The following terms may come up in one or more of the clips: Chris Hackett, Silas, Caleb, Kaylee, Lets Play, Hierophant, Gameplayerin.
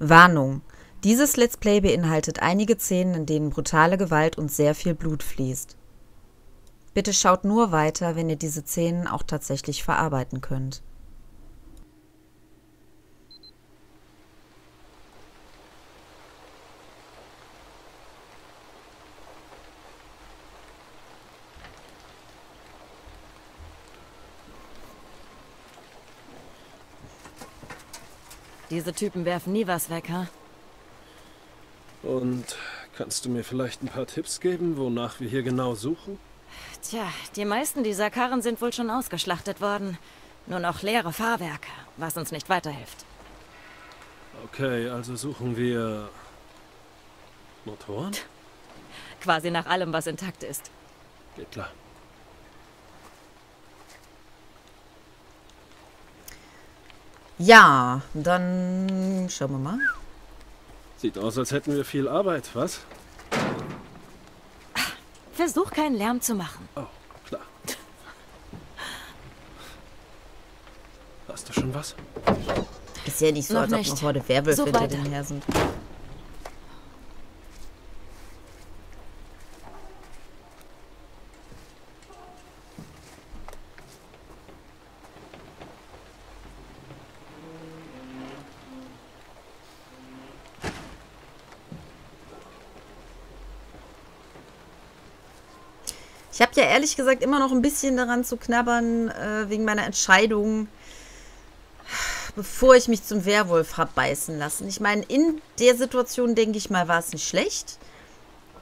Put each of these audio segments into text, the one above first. Warnung: Dieses Let's Play beinhaltet einige Szenen, in denen brutale Gewalt und sehr viel Blut fließt. Bitte schaut nur weiter, wenn ihr diese Szenen auch tatsächlich verarbeiten könnt. Diese Typen werfen nie was weg, ha? Und kannst du mir vielleicht ein paar Tipps geben, wonach wir hier genau suchen? Tja, die meisten dieser Karren sind wohl schon ausgeschlachtet worden. Nur noch leere Fahrwerke, was uns nicht weiterhilft. Okay, also suchen wir Motoren? Quasi nach allem, was intakt ist. Geht klar. Ja, dann schauen wir mal. Sieht aus, als hätten wir viel Arbeit, was? Versuch, keinen Lärm zu machen. Oh, klar. Hast du schon was? Ist ja nicht so, als ob noch heute Werwölfe hinter dem her sind. Ich habe ja ehrlich gesagt immer noch ein bisschen daran zu knabbern, wegen meiner Entscheidung, bevor ich mich zum Werwolf habe beißen lassen. Ich meine, in der Situation, denke ich mal, war es nicht schlecht.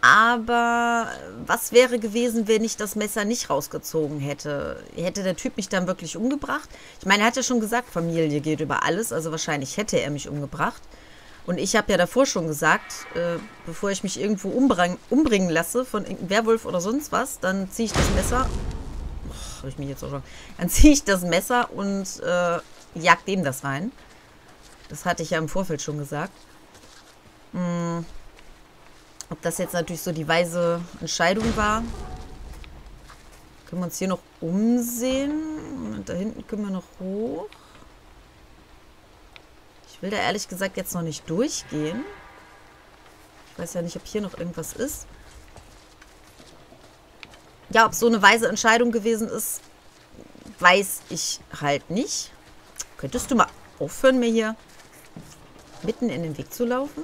Aber was wäre gewesen, wenn ich das Messer nicht rausgezogen hätte? Hätte der Typ mich dann wirklich umgebracht? Ich meine, er hat ja schon gesagt, Familie geht über alles, also wahrscheinlich hätte er mich umgebracht. Und ich habe ja davor schon gesagt, bevor ich mich irgendwo umbringen lasse von irgendeinem Werwolf oder sonst was, dann ziehe ich das Messer. Oh, habe ich mich jetzt auch schon. Dann ziehe ich das Messer und jag dem das rein. Das hatte ich ja im Vorfeld schon gesagt. Ob das jetzt natürlich so die weise Entscheidung war. Können wir uns hier noch umsehen? Und da hinten können wir noch hoch. Ich will da ehrlich gesagt jetzt noch nicht durchgehen. Ich weiß ja nicht, ob hier noch irgendwas ist. Ja, ob so eine weise Entscheidung gewesen ist, weiß ich halt nicht. Könntest du mal aufhören, mir hier mitten in den Weg zu laufen?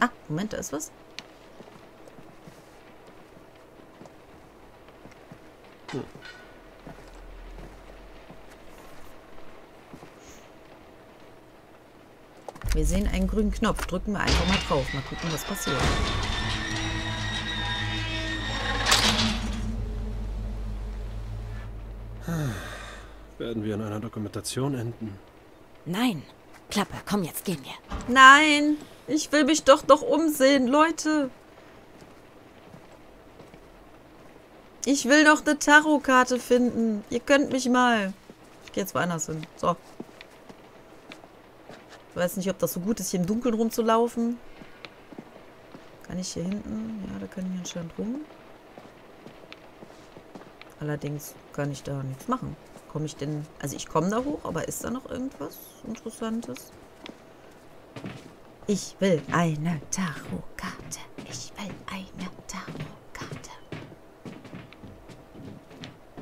Ah, Moment, da ist was. Hm. Wir sehen einen grünen Knopf. Drücken wir einfach mal drauf. Mal gucken, was passiert. Werden wir in einer Dokumentation enden? Nein. Klappe, komm, jetzt gehen wir. Nein, ich will mich doch noch umsehen, Leute. Ich will doch eine Tarotkarte finden. Ihr könnt mich mal. Ich gehe jetzt woanders hin. So. Ich weiß nicht, ob das so gut ist, hier im Dunkeln rumzulaufen. Kann ich hier hinten? Ja, da kann ich anscheinend rum. Allerdings kann ich da nichts machen. Komme ich denn... Also ich komme da hoch, aber ist da noch irgendwas Interessantes? Ich will eine Tarotkarte. Ich will eine Tarotkarte.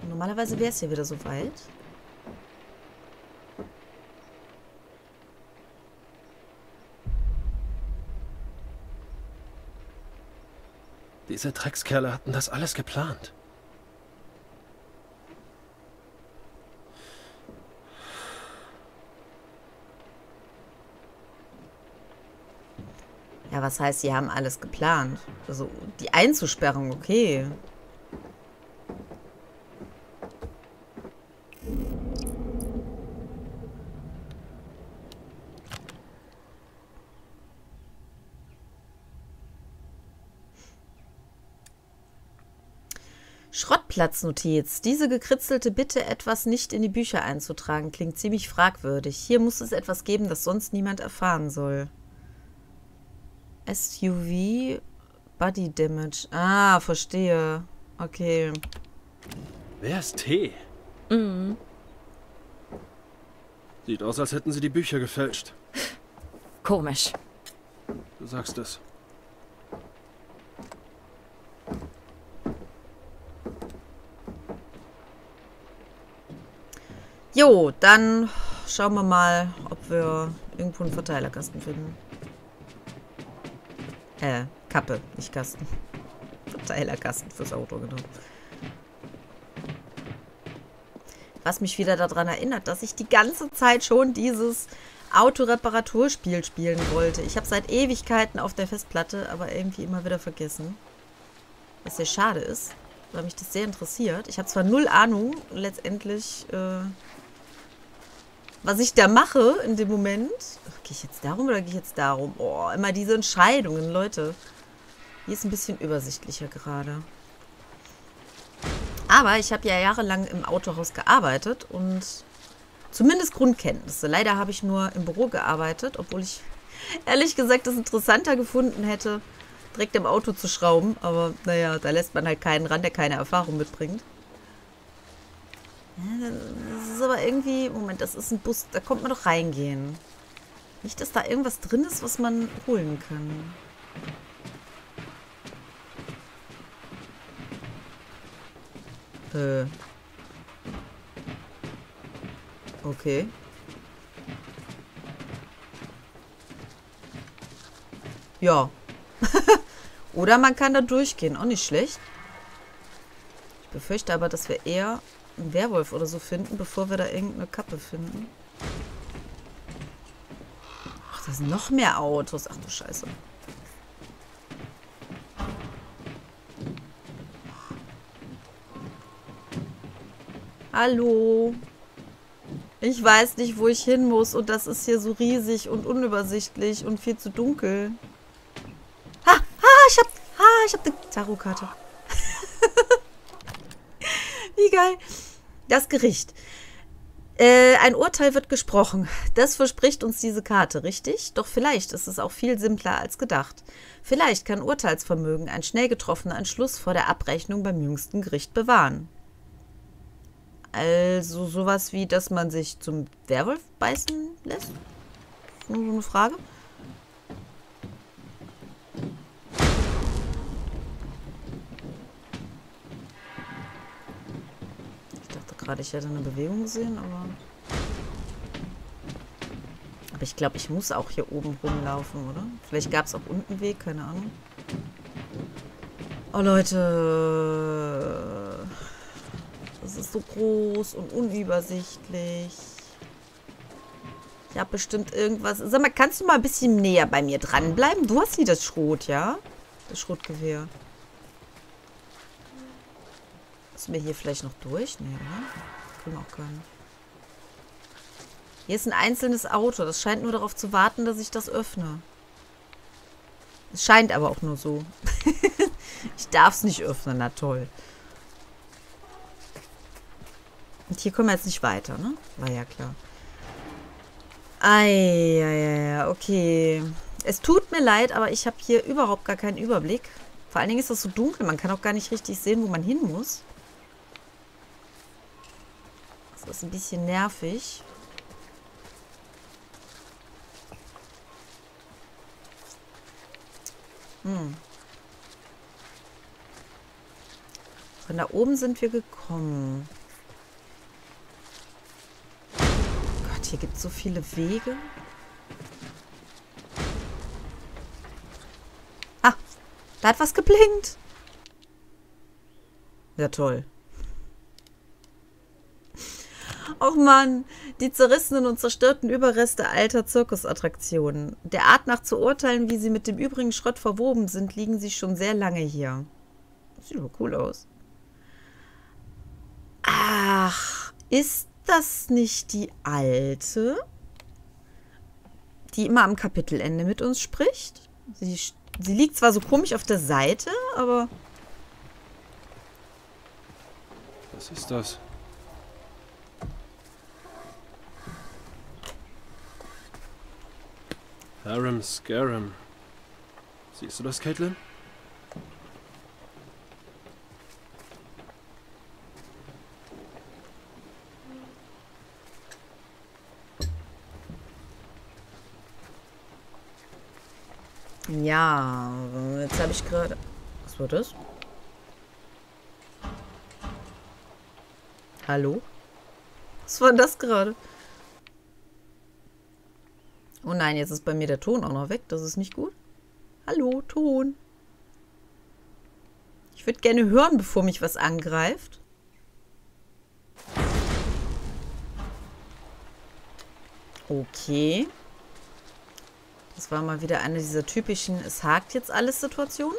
Normalerweise wäre es hier wieder so weit. Diese Dreckskerle hatten das alles geplant. Ja, was heißt, sie haben alles geplant? Also, die Einzusperrung, okay. Schrottplatznotiz. Diese gekritzelte Bitte, etwas nicht in die Bücher einzutragen, klingt ziemlich fragwürdig. Hier muss es etwas geben, das sonst niemand erfahren soll. SUV Body Damage. Ah, verstehe. Okay. Wer ist T? Mhm. Sieht aus, als hätten sie die Bücher gefälscht. Komisch. Du sagst es. Jo, dann schauen wir mal, ob wir irgendwo einen Verteilerkasten finden. Kappe, nicht Kasten. Verteilerkasten fürs Auto, genau. Was mich wieder daran erinnert, dass ich die ganze Zeit schon dieses Autoreparaturspiel spielen wollte. Ich habe seit Ewigkeiten auf der Festplatte, aber irgendwie immer wieder vergessen. Was sehr schade ist, weil mich das sehr interessiert. Ich habe zwar null Ahnung, letztendlich, was ich da mache in dem Moment. Gehe ich jetzt darum oder gehe ich jetzt darum? Oh, immer diese Entscheidungen, Leute. Hier ist ein bisschen übersichtlicher gerade. Aber ich habe ja jahrelang im Autohaus gearbeitet und zumindest Grundkenntnisse. Leider habe ich nur im Büro gearbeitet, obwohl ich ehrlich gesagt es interessanter gefunden hätte, direkt im Auto zu schrauben. Aber naja, da lässt man halt keinen ran, der keine Erfahrung mitbringt. Das ist aber irgendwie... Moment, das ist ein Bus, da kommt man doch reingehen. Nicht, dass da irgendwas drin ist, was man holen kann. Okay. Ja. Oder man kann da durchgehen. Auch nicht schlecht. Ich befürchte aber, dass wir eher einen Werwolf oder so finden, bevor wir da irgendeine Kappe finden. Ach, da sind noch mehr Autos. Ach du Scheiße. Hallo. Ich weiß nicht, wo ich hin muss. Und das ist hier so riesig und unübersichtlich und viel zu dunkel. Ha! Ich hab eine Tarotkarte. Wie geil. Das Gericht. Ein Urteil wird gesprochen. Das verspricht uns diese Karte, richtig? Doch vielleicht ist es auch viel simpler als gedacht. Vielleicht kann Urteilsvermögen ein schnell getroffener Entschluss vor der Abrechnung beim jüngsten Gericht bewahren. Also sowas wie, dass man sich zum Werwolf beißen lässt? Nur so eine Frage. Ich dachte gerade, ich hätte eine Bewegung gesehen, aber... Aber ich glaube, ich muss auch hier oben rumlaufen, oder? Vielleicht gab es auch unten einen Weg, keine Ahnung. Oh, Leute... Es ist so groß und unübersichtlich. Ich habe bestimmt irgendwas... Sag mal, kannst du mal ein bisschen näher bei mir dranbleiben? Du hast hier das Schrot, ja? Das Schrotgewehr. Müssen wir hier vielleicht noch durch? Nee, oder? Können wir auch gar nicht. Hier ist ein einzelnes Auto. Das scheint nur darauf zu warten, dass ich das öffne. Es scheint aber auch nur so. Ich darf es nicht öffnen, na toll. Und hier kommen wir jetzt nicht weiter, ne? War ja klar. Eieiei, okay. Es tut mir leid, aber ich habe hier überhaupt gar keinen Überblick. Vor allen Dingen ist das so dunkel, man kann auch gar nicht richtig sehen, wo man hin muss. Das ist ein bisschen nervig. Von da oben sind wir gekommen. Hier gibt es so viele Wege. Ah, da hat was geblinkt. Ja, toll. Och Mann, die zerrissenen und zerstörten Überreste alter Zirkusattraktionen. Der Art nach zu urteilen, wie sie mit dem übrigen Schrott verwoben sind, liegen sie schon sehr lange hier. Sieht aber cool aus. Ach, ist das nicht die Alte, die immer am Kapitelende mit uns spricht? Sie liegt zwar so komisch auf der Seite, aber... Was ist das? Harum Scarum. Siehst du das, Caitlin? Ja, jetzt habe ich gerade... Was war das? Hallo? Was war das gerade? Oh nein, jetzt ist bei mir der Ton auch noch weg. Das ist nicht gut. Hallo, Ton. Ich würde gerne hören, bevor mich was angreift. Okay. Das war mal wieder eine dieser typischen "Es hakt jetzt alles" Situationen.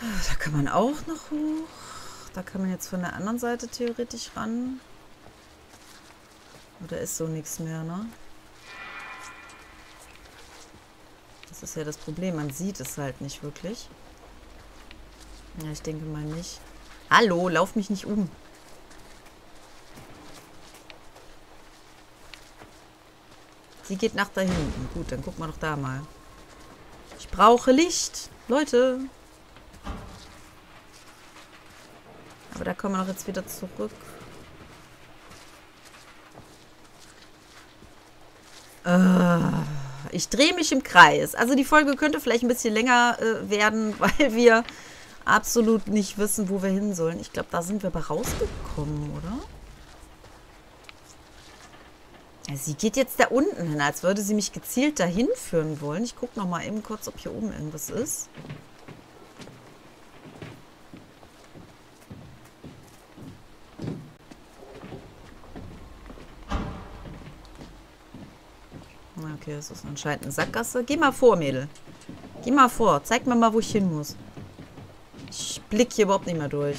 Da kann man auch noch hoch. Da kann man jetzt von der anderen Seite theoretisch ran. Oder ist so nichts mehr, ne? Das ist ja das Problem. Man sieht es halt nicht wirklich. Ja, ich denke mal nicht. Hallo, lauf mich nicht um. Sie geht nach da hinten. Gut, dann gucken wir doch da mal. Ich brauche Licht. Leute. Aber da kommen wir doch jetzt wieder zurück. Ich drehe mich im Kreis. Also die Folge könnte vielleicht ein bisschen länger werden, weil wir absolut nicht wissen, wo wir hin sollen. Ich glaube, da sind wir aber rausgekommen, oder? Ja, sie geht jetzt da unten hin, als würde sie mich gezielt dahin führen wollen. Ich gucke nochmal eben kurz, ob hier oben irgendwas ist. Okay, das ist anscheinend eine Sackgasse. Geh mal vor, Mädel. Geh mal vor. Zeig mir mal, wo ich hin muss. Ich blick hier überhaupt nicht mehr durch.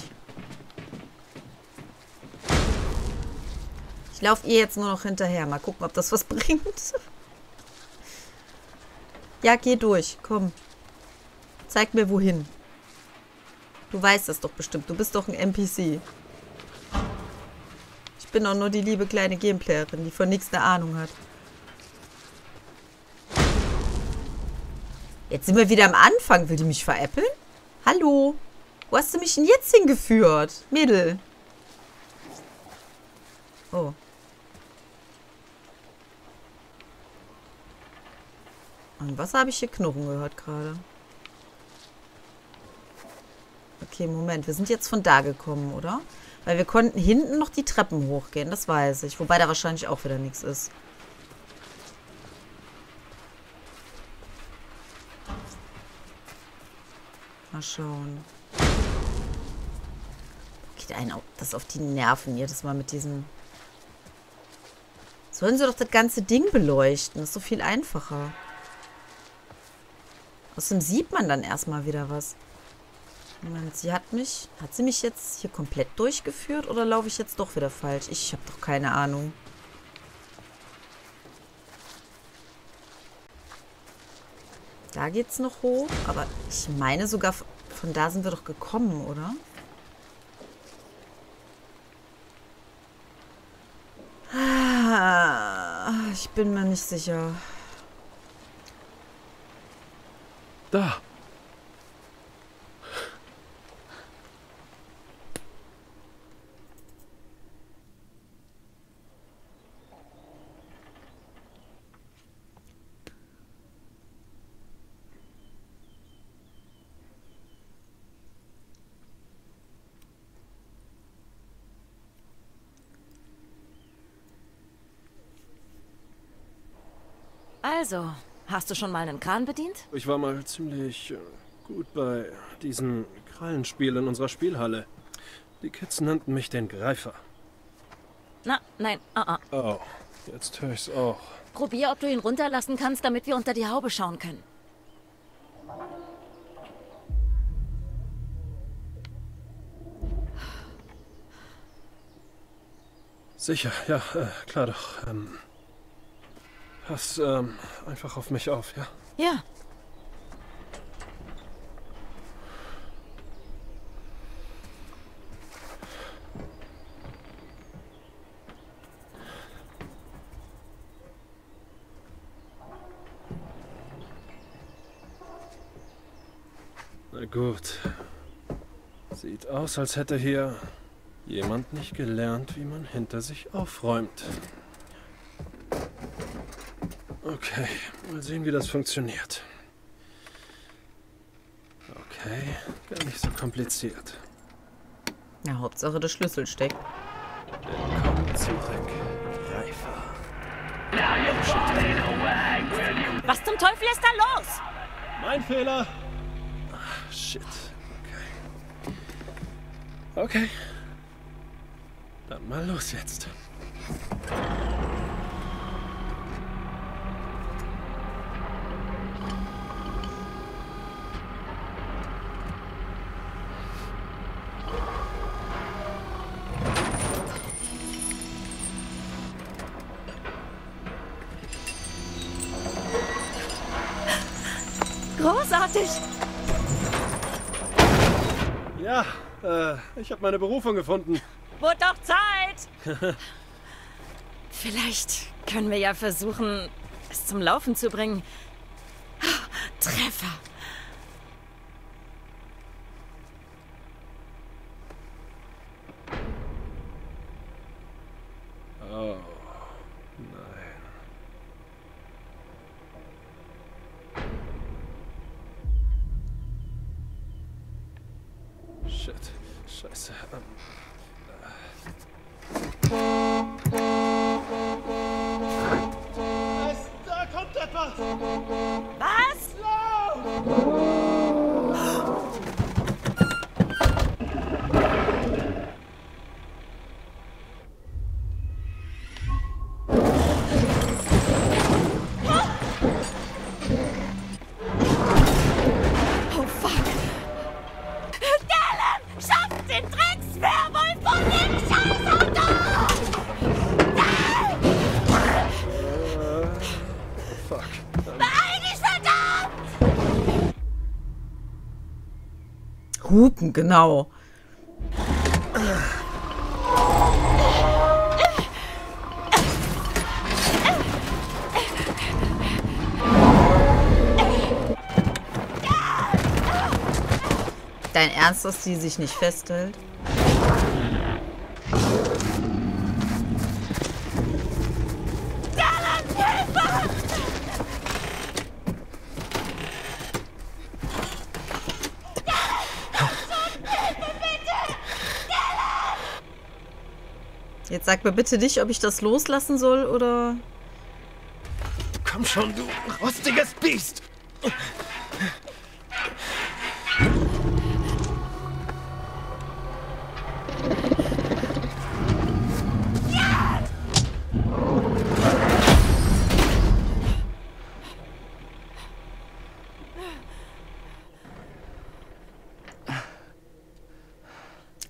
Ich laufe ihr jetzt nur noch hinterher. Mal gucken, ob das was bringt. Ja, geh durch. Komm. Zeig mir, wohin. Du weißt das doch bestimmt. Du bist doch ein NPC. Ich bin doch nur die liebe kleine Gameplayerin, die von nichts eine Ahnung hat. Jetzt sind wir wieder am Anfang. Will die mich veräppeln? Hallo? Wo hast du mich denn jetzt hingeführt? Mädel. Oh. Und was habe ich hier Knurren gehört gerade? Okay, Moment. Wir sind jetzt von da gekommen, oder? Weil wir konnten hinten noch die Treppen hochgehen. Das weiß ich. Wobei da wahrscheinlich auch wieder nichts ist. Mal schauen. Geht einem das auf die Nerven jedes Mal mit diesem... Sollen sie doch das ganze Ding beleuchten. Das ist so viel einfacher. Außerdem sieht man dann erstmal wieder was. Moment, sie hat mich... Hat sie mich jetzt hier komplett durchgeführt oder laufe ich jetzt doch wieder falsch? Ich habe doch keine Ahnung. Da geht's noch hoch, aber ich meine sogar, von da sind wir doch gekommen, oder? Ich bin mir nicht sicher. Da. Also, hast du schon mal einen Kran bedient? Ich war mal ziemlich gut bei diesem Krallenspiel in unserer Spielhalle. Die Kids nannten mich den Greifer. Na, nein, Oh, jetzt höre ich's auch. Probier, ob du ihn runterlassen kannst, damit wir unter die Haube schauen können. Sicher, ja, klar doch. Pass einfach auf mich auf, ja? Ja. Na gut. Sieht aus, als hätte hier jemand nicht gelernt, wie man hinter sich aufräumt. Okay, mal sehen, wie das funktioniert. Okay, gar nicht so kompliziert. Ja, Hauptsache der Schlüssel steckt. Willkommen zurück, Reifer. Was zum Teufel ist da los? Mein Fehler. Ach, shit. Okay. Okay. Dann mal los jetzt. Großartig! Ja, ich habe meine Berufung gefunden. Wurde doch Zeit! Vielleicht können wir ja versuchen, es zum Laufen zu bringen. Treffer! Oh, nein. Shit, scheiße. Da kommt etwas! Was? Oh fuck! Caleb! Schafft den Dreckswerwolf von dem Scheißauto! Hupen, genau. Dein Ernst, dass die sich nicht festhält? Jetzt sag mir bitte nicht, ob ich das loslassen soll, oder... Komm schon, du rostiges Biest!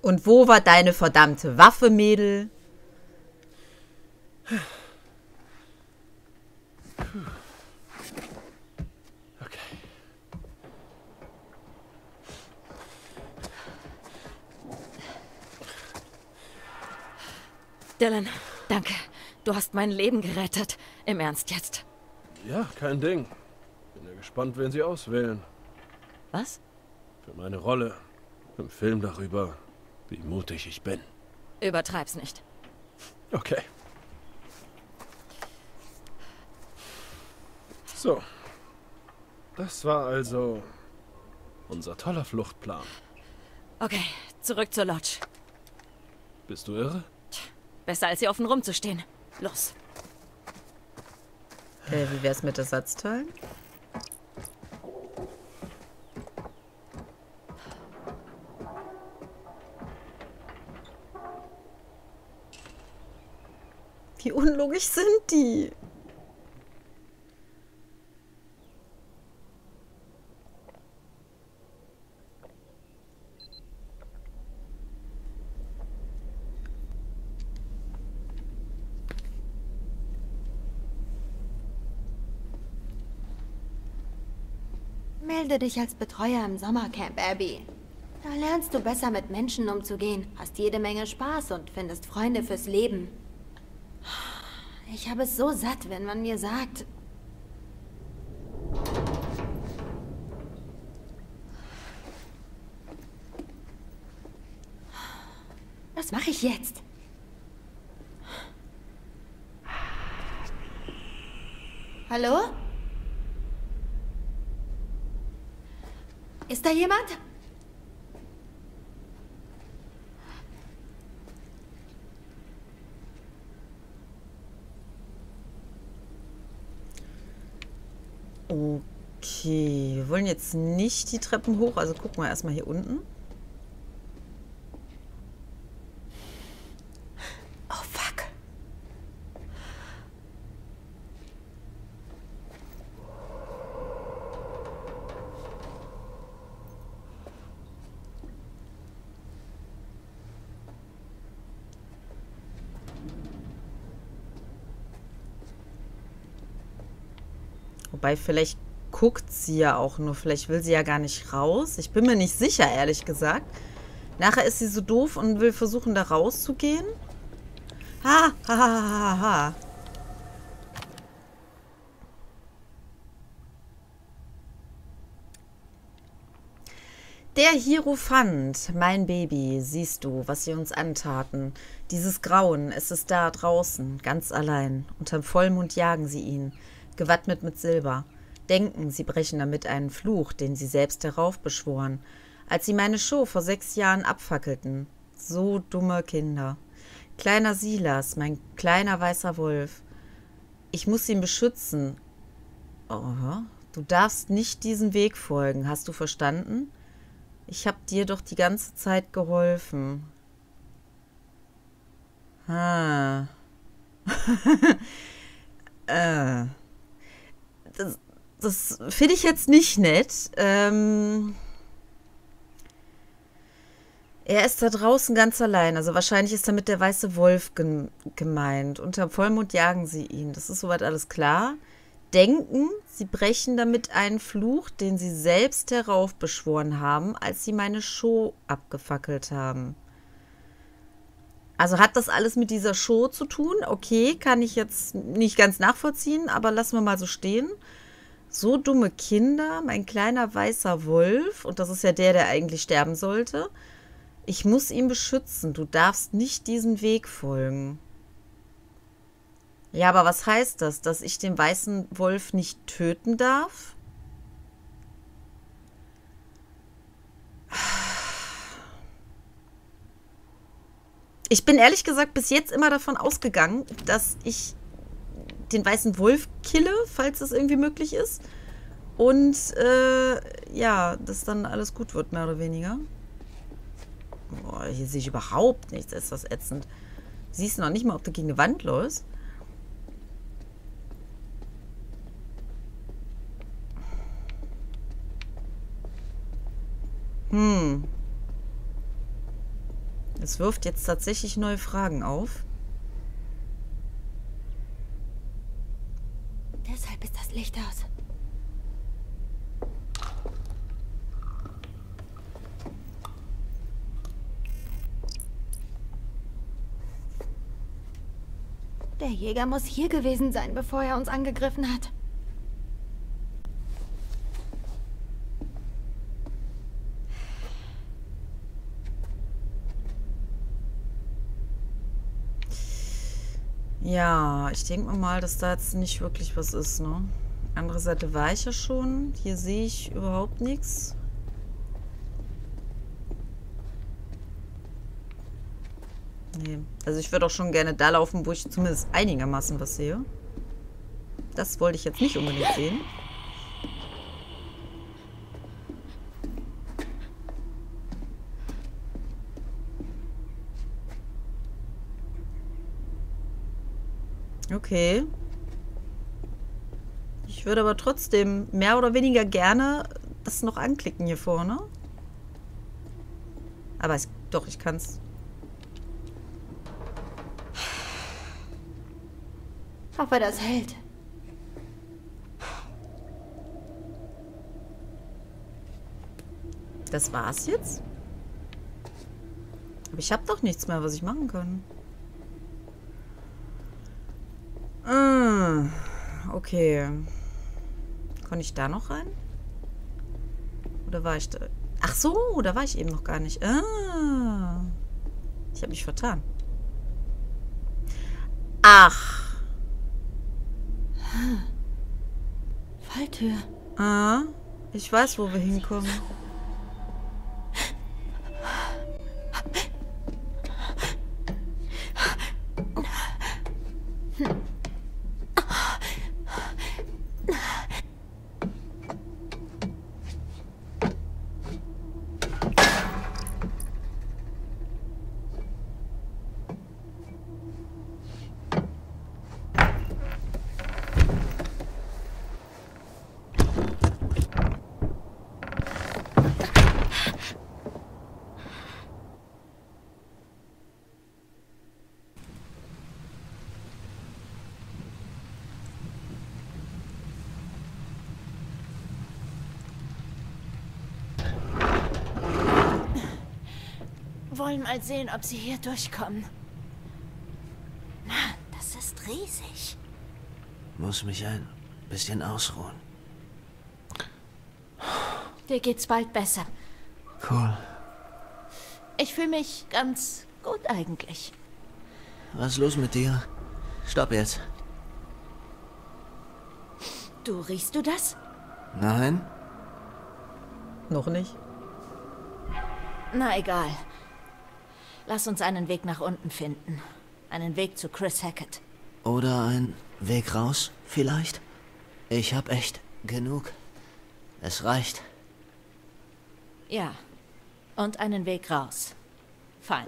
Und wo war deine verdammte Waffe, Mädel? Okay. Dylan, danke. Du hast mein Leben gerettet. Im Ernst jetzt. Ja, kein Ding. Bin ja gespannt, wen sie auswählen. Was? Für meine Rolle. Im Film darüber, wie mutig ich bin. Übertreib's nicht. Okay. So, das war also unser toller Fluchtplan. Okay, zurück zur Lodge. Bist du irre? Besser als hier offen rumzustehen. Los. Wie wär's mit Ersatzteilen? Wie unlogisch sind die? Melde dich als Betreuer im Sommercamp, Abby. Da lernst du besser mit Menschen umzugehen, hast jede Menge Spaß und findest Freunde fürs Leben. Ich habe es so satt, wenn man mir sagt... Was mache ich jetzt? Hallo? Ist da jemand? Okay, wir wollen jetzt nicht die Treppen hoch, also gucken wir erstmal hier unten. Oh, fuck. Wobei, vielleicht guckt sie ja auch nur. Vielleicht will sie ja gar nicht raus. Ich bin mir nicht sicher, ehrlich gesagt. Nachher ist sie so doof und will versuchen, da rauszugehen. Ha, ha, ha, ha, ha. Der Hiro fand, mein Baby, siehst du, was sie uns antaten. Dieses Grauen, es ist da draußen, ganz allein. Unterm Vollmond jagen sie ihn, gewappnet mit Silber. Denken, sie brechen damit einen Fluch, den sie selbst heraufbeschworen, als sie meine Show vor 6 Jahren abfackelten. So dumme Kinder. Kleiner Silas, mein kleiner weißer Wolf. Ich muss ihn beschützen. Oh, du darfst nicht diesen Weg folgen, hast du verstanden? Ich hab dir doch die ganze Zeit geholfen. Ha. Das finde ich jetzt nicht nett. Er ist da draußen ganz allein. Also wahrscheinlich ist damit der weiße Wolf gemeint. Unter Vollmond jagen sie ihn. Das ist soweit alles klar. Denken, sie brechen damit einen Fluch, den sie selbst heraufbeschworen haben, als sie meine Show abgefackelt haben. Also hat das alles mit dieser Show zu tun? Okay, kann ich jetzt nicht ganz nachvollziehen, aber lassen wir mal so stehen. So dumme Kinder, mein kleiner weißer Wolf, und das ist ja der, der eigentlich sterben sollte. Ich muss ihn beschützen, du darfst nicht diesen Weg folgen. Ja, aber was heißt das, dass ich den weißen Wolf nicht töten darf? Ich bin ehrlich gesagt bis jetzt immer davon ausgegangen, dass ich den weißen Wolf kille, falls das irgendwie möglich ist. Und ja, dass dann alles gut wird, mehr oder weniger. Boah, hier sehe ich überhaupt nichts. Ist das ätzend. Siehst du noch nicht mal, ob du gegen die Wand läufst. Es wirft jetzt tatsächlich neue Fragen auf. Deshalb ist das Licht aus. Der Jäger muss hier gewesen sein, bevor er uns angegriffen hat. Ja, ich denke mal, dass da jetzt nicht wirklich was ist, ne? Andere Seite war ich ja schon. Hier sehe ich überhaupt nichts. Nee. Also ich würde auch schon gerne da laufen, wo ich zumindest einigermaßen was sehe. Das wollte ich jetzt nicht unbedingt sehen. Okay. Ich würde aber trotzdem mehr oder weniger gerne das noch anklicken hier vorne. Aber doch, ich kann's. Hoffe, das hält. Das war's jetzt? Aber ich habe doch nichts mehr, was ich machen kann. Okay. Konnte ich da noch rein? Oder war ich da? Ach so, da war ich eben noch gar nicht. Ah. Ich habe mich vertan. Ach. Falltür. Ah. Ich weiß, wo wir hinkommen. Wollen mal sehen, ob sie hier durchkommen. Mann, das ist riesig. Muss mich ein bisschen ausruhen. Dir geht's bald besser. Cool. Ich fühle mich ganz gut eigentlich. Was ist los mit dir? Stopp jetzt. Du, riechst du das? Nein. Noch nicht. Na egal. Lass uns einen Weg nach unten finden. Einen Weg zu Chris Hackett. Oder einen Weg raus, vielleicht? Ich hab echt genug. Es reicht. Ja. Und einen Weg raus. Fein.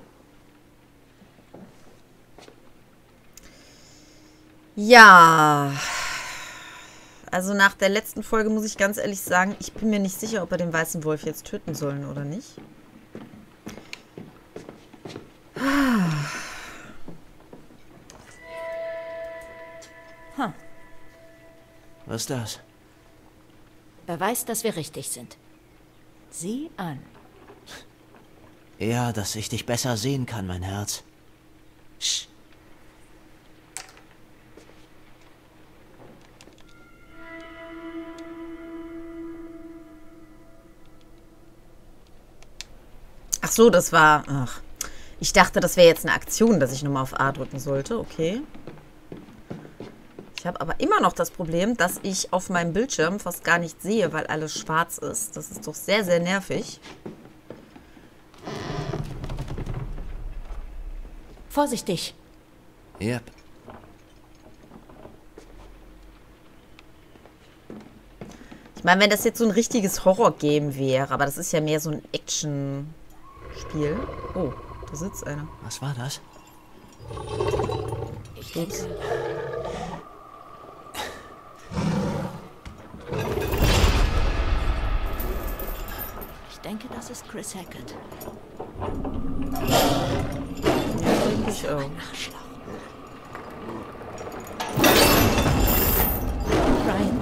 Ja. Also nach der letzten Folge muss ich ganz ehrlich sagen, ich bin mir nicht sicher, ob wir den weißen Wolf jetzt töten sollen oder nicht. Huh. Was ist das? Beweis, dass wir richtig sind. Sieh an. Ja, dass ich dich besser sehen kann, mein Herz. Sch. Ach so, das war... Ach, ich dachte, das wäre jetzt eine Aktion, dass ich nochmal auf A drücken sollte. Okay. Ich habe aber immer noch das Problem, dass ich auf meinem Bildschirm fast gar nicht sehe, weil alles schwarz ist. Das ist doch sehr, sehr nervig. Vorsichtig. Yep. Ich meine, wenn das jetzt so ein richtiges Horror-Game wäre, aber das ist ja mehr so ein Action-Spiel. Oh, da sitzt einer. Was war das? Ich denke... das ist Chris Hackett. Ich auch. Brian.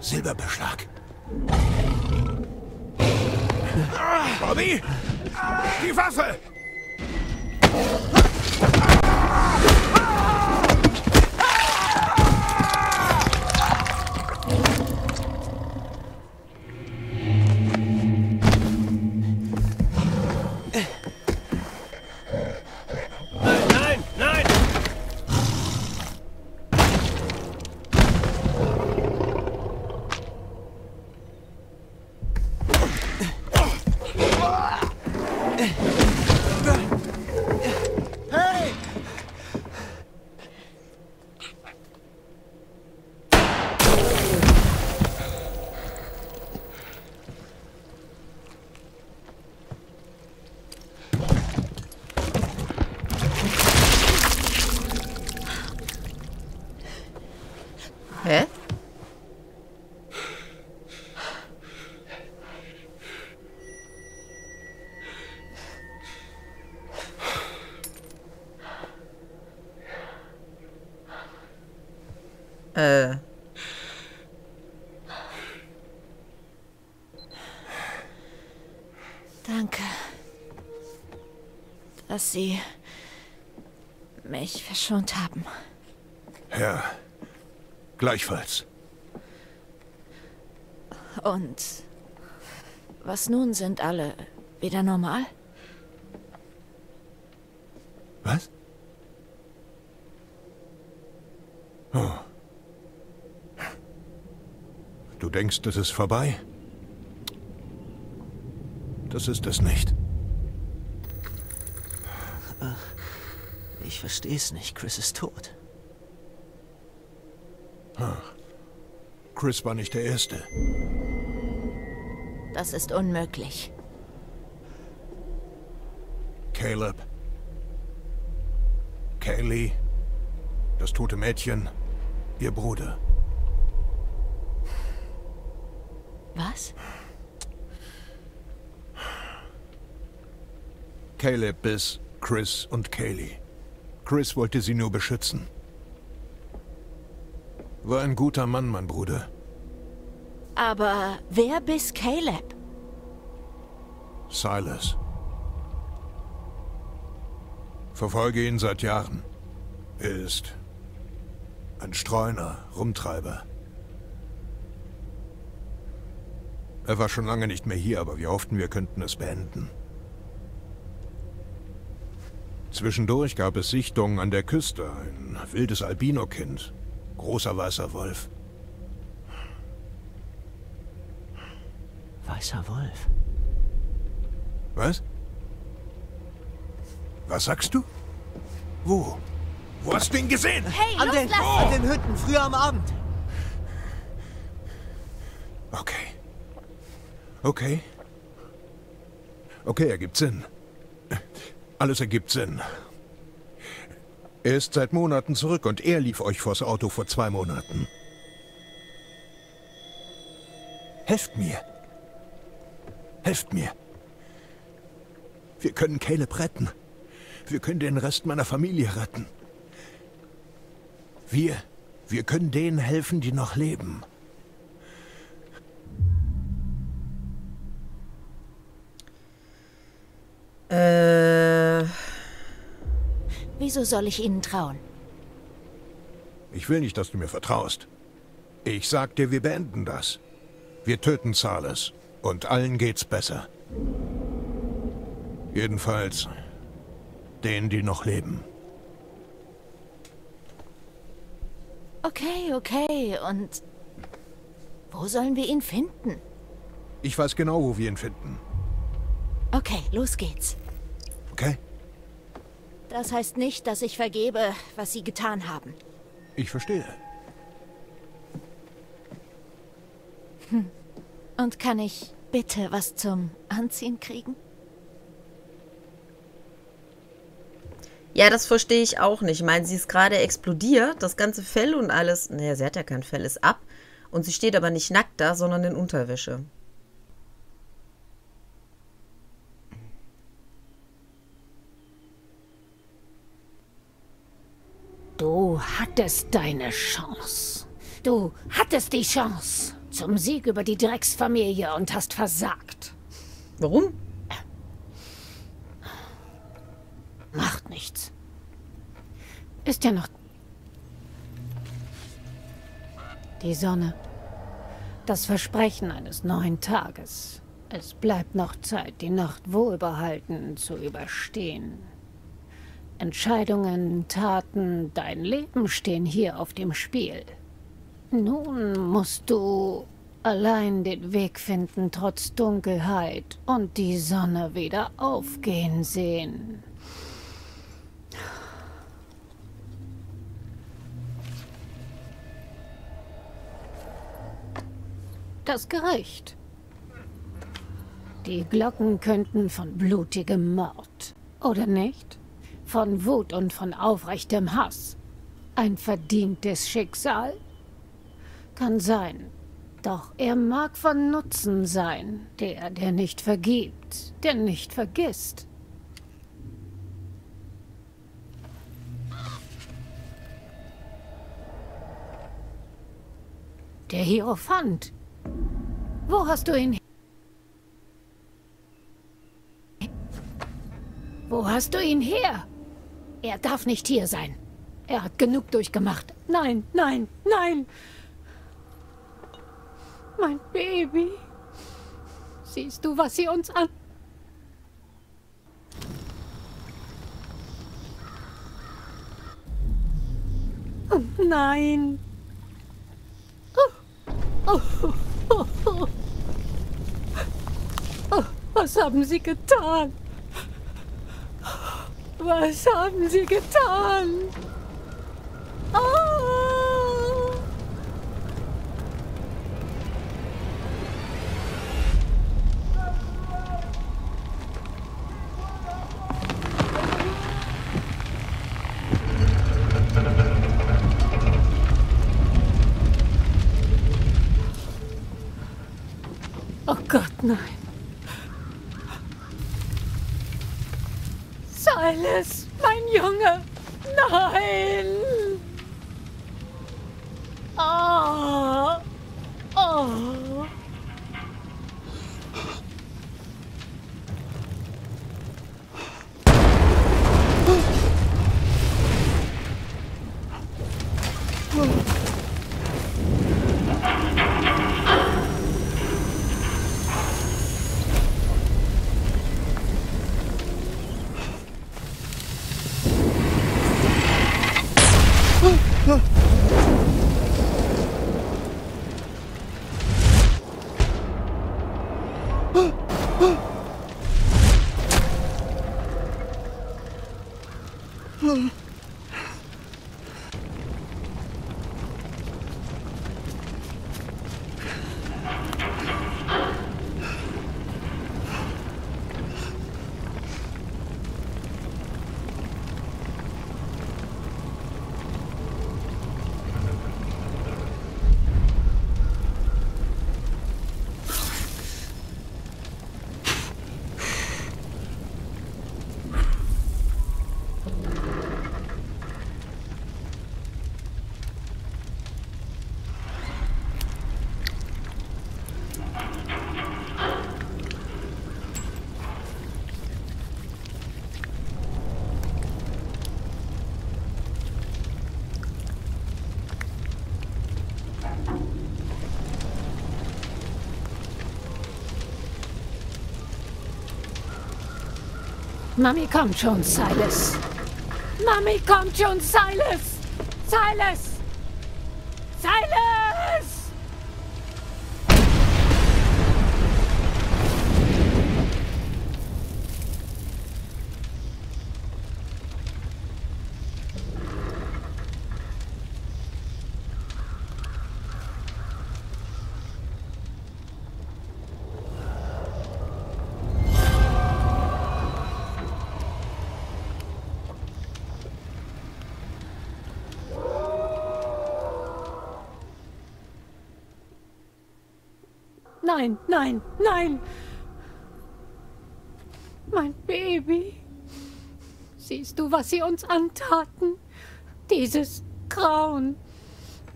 Silberbeschlag. Bobby! Die Waffe! Danke, dass Sie mich verschont haben. Ja, gleichfalls. Und was nun, sind alle wieder normal? Was? Du denkst, es ist vorbei? Das ist es nicht. Ich verstehe es nicht. Chris ist tot. Chris war nicht der Erste. Das ist unmöglich. Caleb. Kaylee. Das tote Mädchen. Ihr Bruder. Was? Caleb biss Chris und Kaylee. Chris wollte sie nur beschützen. War ein guter Mann, mein Bruder. Aber wer biss Caleb? Silas. Verfolge ihn seit Jahren. Er ist ein Streuner, Rumtreiber. Er war schon lange nicht mehr hier, aber wir hofften, wir könnten es beenden. Zwischendurch gab es Sichtungen an der Küste. Ein wildes Albino-Kind. Großer weißer Wolf. Weißer Wolf? Was? Was sagst du? Wo? Wo hast du ihn gesehen? Hey, an den Hütten, früher am Abend. Okay. Okay. Okay, ergibt Sinn. Alles ergibt Sinn. Er ist seit Monaten zurück und er lief euch vors Auto vor 2 Monaten. Helft mir. Helft mir. Wir können Caleb retten. Wir können den Rest meiner Familie retten. Wir können denen helfen, die noch leben. Wieso soll ich ihnen trauen? Ich will nicht, dass du mir vertraust. Ich sag dir, wir beenden das. Wir töten Silas. Und allen geht's besser. Jedenfalls denen, die noch leben. Okay, okay. Und wo sollen wir ihn finden? Ich weiß genau, wo wir ihn finden. Okay, los geht's. Okay. Das heißt nicht, dass ich vergebe, was Sie getan haben. Ich verstehe. Und kann ich bitte was zum Anziehen kriegen? Ja, das verstehe ich auch nicht. Ich meine, sie ist gerade explodiert, das ganze Fell und alles. Naja, sie hat ja kein Fell, ist ab. Und sie steht aber nicht nackt da, sondern in Unterwäsche. Du hattest deine Chance. Du hattest die Chance zum Sieg über die Drecksfamilie und hast versagt. Warum? Macht nichts. Ist ja noch... Die Sonne. Das Versprechen eines neuen Tages. Es bleibt noch Zeit, die Nacht wohlbehalten zu überstehen. Entscheidungen, Taten, dein Leben stehen hier auf dem Spiel. Nun musst du allein den Weg finden, trotz Dunkelheit und die Sonne wieder aufgehen sehen. Das Gericht. Die Glocken könnten von blutigem Mord, oder nicht? Von Wut und von aufrechtem Hass. Ein verdientes Schicksal? Kann sein. Doch er mag von Nutzen sein. Der, der nicht vergibt, der nicht vergisst. Der Hierophant. Wo hast du ihn her? Wo hast du ihn her? Er darf nicht hier sein. Er hat genug durchgemacht. Nein, nein, nein. Mein Baby. Siehst du, was sie uns an... Nein. Was haben Sie getan? Was haben Sie getan? Ah! Oh Gott, nein. Silas, mein Junge, nein! Oh, oh. Mami, kommt schon, Silas. Mami, kommt schon, Silas. Silas. Silas. Nein, nein, nein! Mein Baby! Siehst du, was sie uns antaten? Dieses Grauen!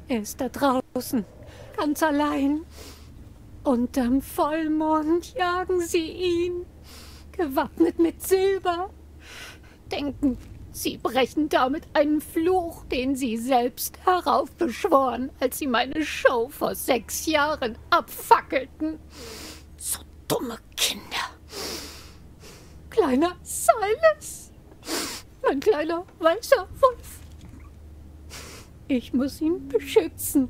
Er ist da draußen, ganz allein. Unterm Vollmond jagen sie ihn, gewappnet mit Silber. Denken, sie brechen damit einen Fluch, den sie selbst heraufbeschworen, als sie meine Show vor 6 Jahren abfackelten. So dumme Kinder. Kleiner Silas. Mein kleiner weißer Wolf. Ich muss ihn beschützen.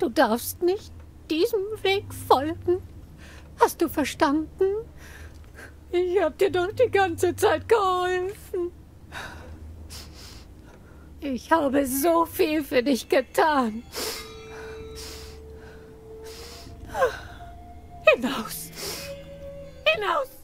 Du darfst nicht diesem Weg folgen. Hast du verstanden? Ich hab dir doch die ganze Zeit geholfen. Ich habe so viel für dich getan. Hinaus! Hinaus!